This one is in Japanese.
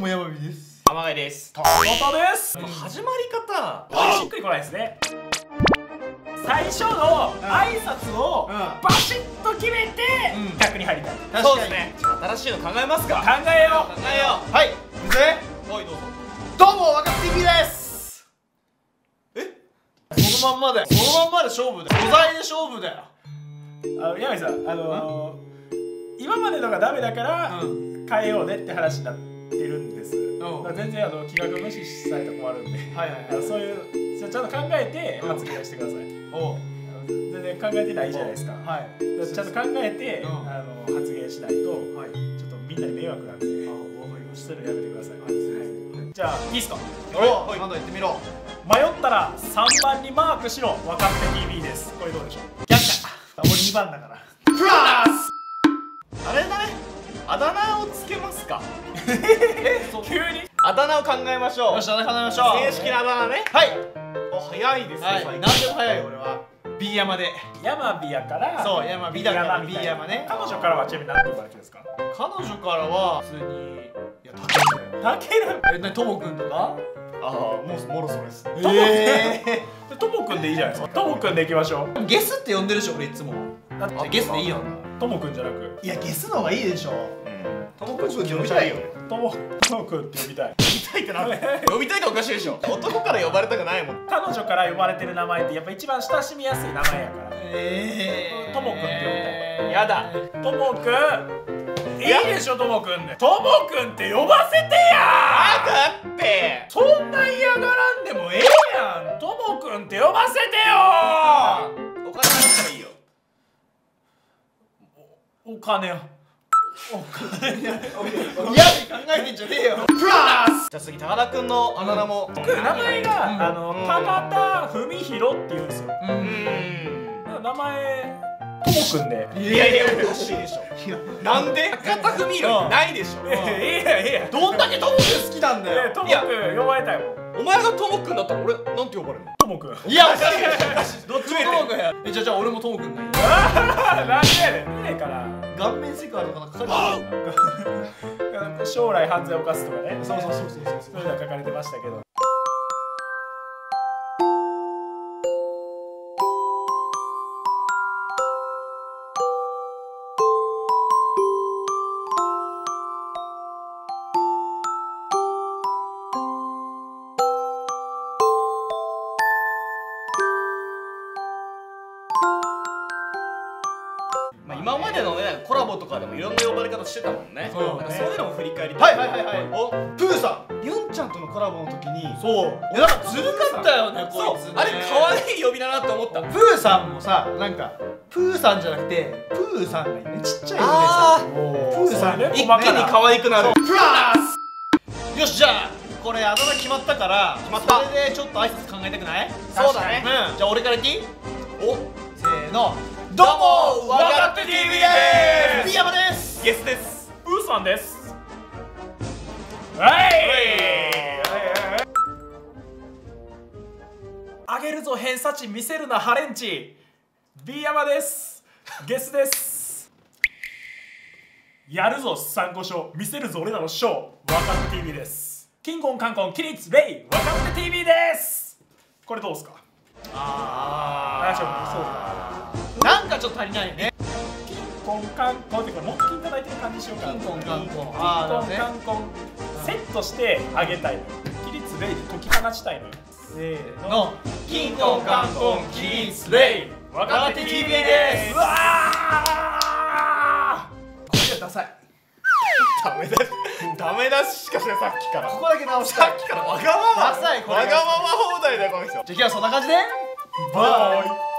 もヤマビです。浜貝です。たまたです。始まり方、しっくりこないですね。最初の挨拶をバシッと決めて客に入りたい。そうですね。新しいの考えますか。考えよう。考えよう。はい。先生。はい、どうぞ。どうも、若槻です。え？そのまんまで。そのまんまで勝負だよ。素材で勝負だよ。ヤマビさん、今までのがダメだから変えようねって話になってるんです。全然気が無視されたら困るんで、そういうちゃんと考えて発言してください。全然考えてないじゃないですか。ちゃんと考えて発言しないとちょっとみんなに迷惑なんで、そういうのやめてください。じゃあいいっすか。お、今度言ってみろ。迷ったら3番にマークしろ。若槻 TV です。これどうでしょう。逆か。俺2番だからプラスあれだね、あだ名をつけますか。急にあだ名を考えましょう。よし、あだ名考えましょう。正式なあだ名ね。はい。お、早いですね。何でも早い。俺は B 山で、山美やから。そう、山美だから B 山ね。彼女からはちなみに何て言われてるんですか。彼女からは普通に、いや、たけるだよ。たける。え、ともくんとか。ああ、もうもろそれです。ともくんでいいじゃないですか。ともくんでいきましょう。ゲスって呼んでるでしょ俺いつも。だってゲスでいいよ。ともくんじゃなく、いや、ゲスの方がいいでしょ。ともくんって呼びたいよ。ともくんって呼びたい。呼びたいってなんだよ。呼びたいっておかしいでしょ。男から呼ばれたくないもん。彼女から呼ばれてる名前ってやっぱ一番親しみやすい名前やから。ともくんって呼びたい。やだ、ともくんいいでしょ。ともくんでともくんって呼ばせてや。だってそんな嫌がらんでもええやん。ともくんって呼ばせてよ。お金あったらいいよ。お金、お金や。考えてんじゃねえよ。プラス。じゃあ次、高田くんのあだ名も。僕名前が高田文弘っていうんですよ。名前ともくんで。いやいや、おかしいでしょ。なんで高田文弘ないでしょ。いやいや、どんだけともくん好きなんだよ。ともくん呼ばれたいもん。お前がともくんだったら俺なんて呼ばれるの。ともくん。いや、おかしい、おかしい。どっちもともくんや。じゃあ俺もともくんがいい。なんでやねん。いいから顔面セクハラとか書かれて、将来犯罪を犯すとかね。そうそういうの書かれてましたけど。今までのね、コラボとかでもいろんな呼ばれ方してたもんね。そういうのも振り返りたい。お、プーさん、ユンちゃんとのコラボの時に、そういや、なんかずるかったよねこいつ。あれ可愛い呼び名だなって思った。プーさんもさ、なんかプーさんじゃなくてプーさんがいいね。ちっちゃいよね。プーさん一気に可愛くなる。プラス。よし、じゃあこれあだ名決まったから、それでちょっと挨拶考えたくない。そうだね。じゃあ俺からいっていい。お、せーの。どうも、若槻 TV です。B山です。ゲスです。プーさんです。はい。あげるぞ偏差値、見せるなハレンチ。B山です。ゲスです。やるぞ参考書、見せるぞ俺らのショー。若槻 TV です。キンコンカンコンキリツレイ、若槻 TV です。これどうですか。そうだ。なんかちょっと足りないね。キンコンカンコンってこれ木金叩いてる感じしようか。キンコンカンコン。キンコンカンコン。セットしてあげたいの。起立レイで解き放ちたいの。せーの。キンコンカンコン起立レイ。若槻 TV です。うわあ。これがダサい。ダメだ。ダメだしかしないさっきから。ここだけ直した。さっきからわがまま。ダサい。わがまま放題だよこの人。じゃあ今日はそんな感じで。バイ。